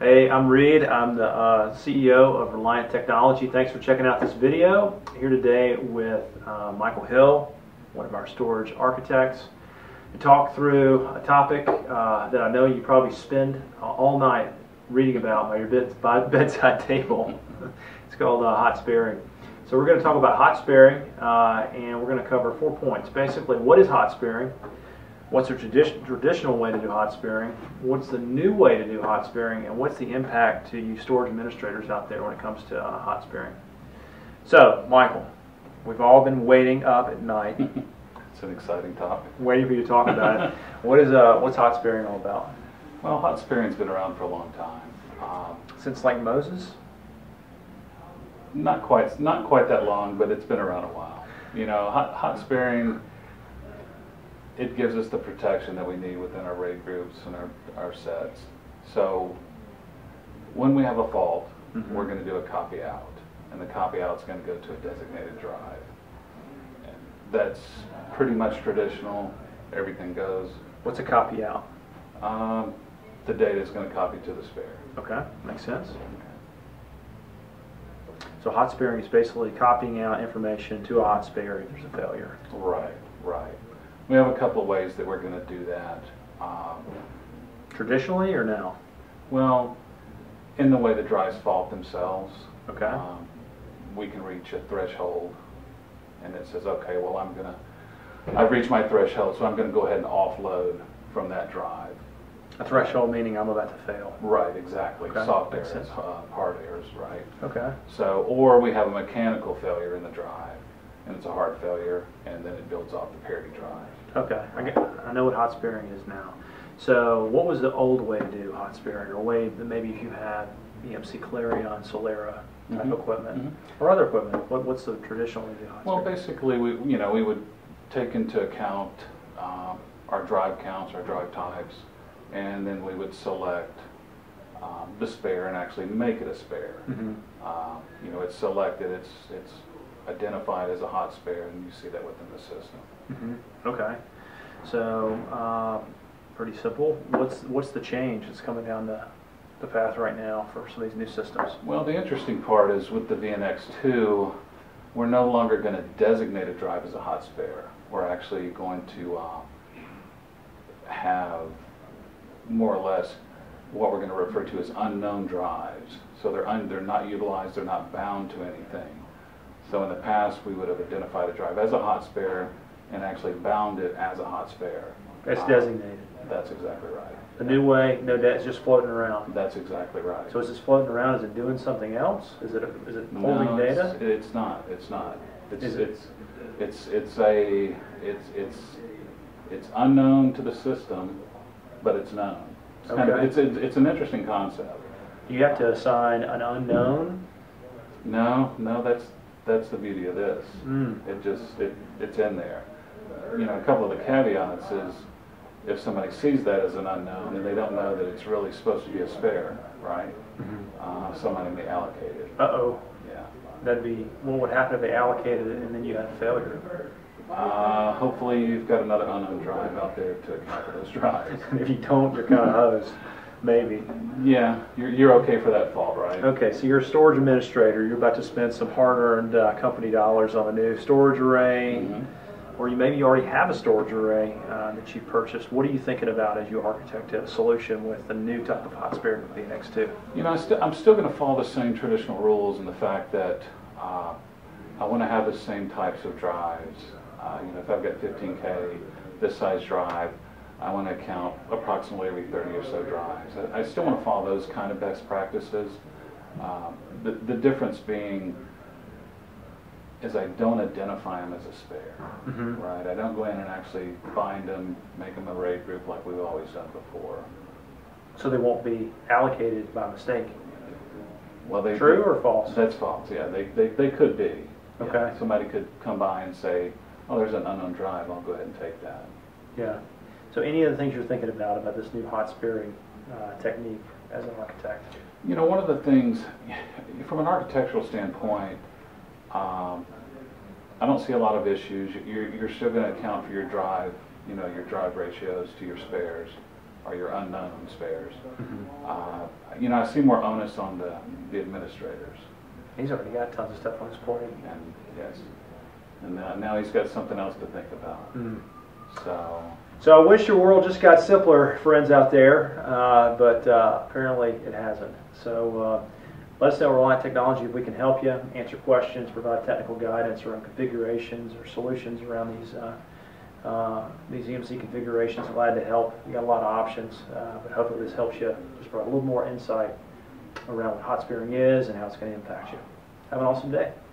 Hey, I'm Reed. I'm the CEO of Reliant Technology. Thanks for checking out this video. Here today with Michael Hill, one of our storage architects, to talk through a topic that I know you probably spend all night reading about by your bedside table. It's called hot sparing. So we're going to talk about hot sparing, and we're going to cover 4 points. Basically, what is hot sparing? What's a traditional way to do hot sparing? What's the new way to do hot sparing? And what's the impact to you storage administrators out there when it comes to hot sparing? So, Michael, we've all been waiting up at night. It's an exciting topic. Waiting for you to talk about it. What's hot sparing all about? Well, hot sparing's been around for a long time. Since Lake Moses? Not quite that long, but it's been around a while. You know, hot sparing. It gives us the protection that we need within our RAID groups and our sets. So when we have a fault, mm-hmm. we're going to do a copy out, and the copy out's going to go to a designated drive. And that's pretty much traditional. Everything goes. What's a copy out? The data is going to copy to the spare. Okay, makes sense. So hot sparing is basically copying out information to a hot spare if there's a failure. Right, right. We have a couple of ways that we're going to do that. Traditionally or now? Well, in the way the drives fault themselves. Okay. We can reach a threshold, and it says, okay, well, I've reached my threshold, so I'm going to go ahead and offload from that drive. A threshold meaning I'm about to fail. Right, exactly. Okay. Soft errors, hard errors, right? Okay. So, or we have a mechanical failure in the drive, and it's a hard failure, and then it builds off the parity drive. Okay, I know what hot sparing is now. So what was the old way to do hot sparing, or a way that maybe if you had EMC Clarion, Solera type mm-hmm. equipment, mm-hmm. or other equipment, what's the traditional way to do hot sparing? Well, basically, we would take into account our drive counts, our drive types, and then we would select the spare and actually make it a spare. Mm-hmm. It's selected, it's identified as a hot spare, and you see that within the system. Mm-hmm. Okay, so pretty simple. What's the change that's coming down the path right now for some of these new systems? Well, the interesting part is with the VNX2, we're no longer going to designate a drive as a hot spare. We're actually going to have more or less what we're going to refer to as unknown drives. So they're not utilized, they're not bound to anything. So in the past, we would have identified a drive as a hot spare and actually bound it as a hot spare. It's designated. That's exactly right. A new way, no data, it's just floating around. That's exactly right. So is this floating around? Is it doing something else? Is it holding data? It's not. It's unknown to the system, but it's known. It's okay. It's an interesting concept. You have to assign an unknown? No, that's the beauty of this. Mm. It's in there. A couple of the caveats is if somebody sees that as an unknown and they don't know that it's really supposed to be a spare, right? Mm-hmm. Somebody may allocate it. Uh-oh. Yeah. What would happen if they allocated it and then you had a failure? Hopefully you've got another unknown drive out there to account for those drives. If you don't, you're kind of hosed. Maybe. Yeah, you're okay for that fault, right? Okay, so you're a storage administrator. You're about to spend some hard-earned company dollars on a new storage array, mm-hmm. or maybe you already have a storage array that you purchased. What are you thinking about as you architect a solution with the new type of hot sparing with VNX2? I'm still going to follow the same traditional rules and the fact that I want to have the same types of drives. If I've got 15K, this size drive, I want to count approximately every 30 or so drives. I still want to follow those kind of best practices. The difference being is I don't identify them as a spare, mm-hmm. right? I don't go in and actually bind them, make them a RAID group like we've always done before. So they won't be allocated by mistake? Well, true or false? That's false, yeah. They could be. Okay. Yeah. Somebody could come by and say, oh, there's an unknown drive, I'll go ahead and take that. Yeah. So any of the things you're thinking about this new hot sparing technique as an architect? One of the things, from an architectural standpoint, I don't see a lot of issues. You're still going to account for your drive ratios to your spares. are your unknown spares. You know, I see more onus on the administrators. He's already got tons of stuff on his plate. And yes, and now he's got something else to think about. So I wish your world just got simpler, friends out there, but apparently it hasn't. So let us know, Reliant Technology, if we can help you, answer questions, provide technical guidance around configurations or solutions around these EMC configurations. Glad to help. You got a lot of options, but hopefully this helps you just provide a little more insight around what hot sparing is and how it's going to impact you. Have an awesome day.